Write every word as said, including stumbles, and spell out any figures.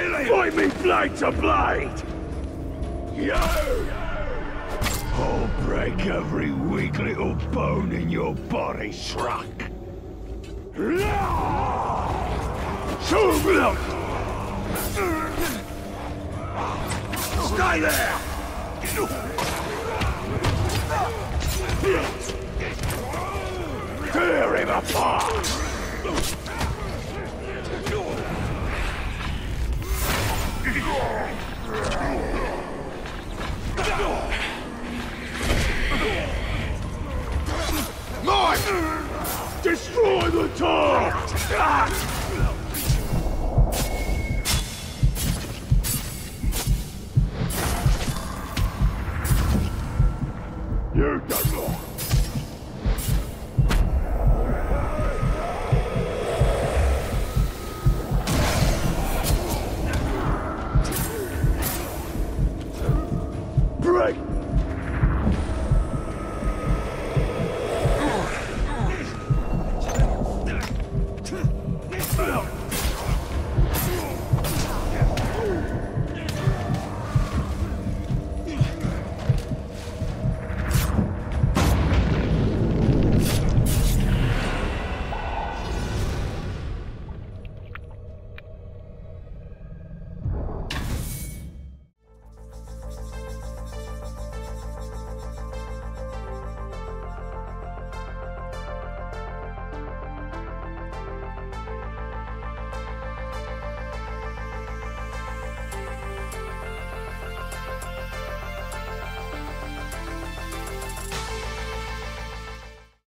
kill him! Fight me blade to blade! Yo! I'll break every weak little bone in your body, Shrunk! Stay there! Tear him apart!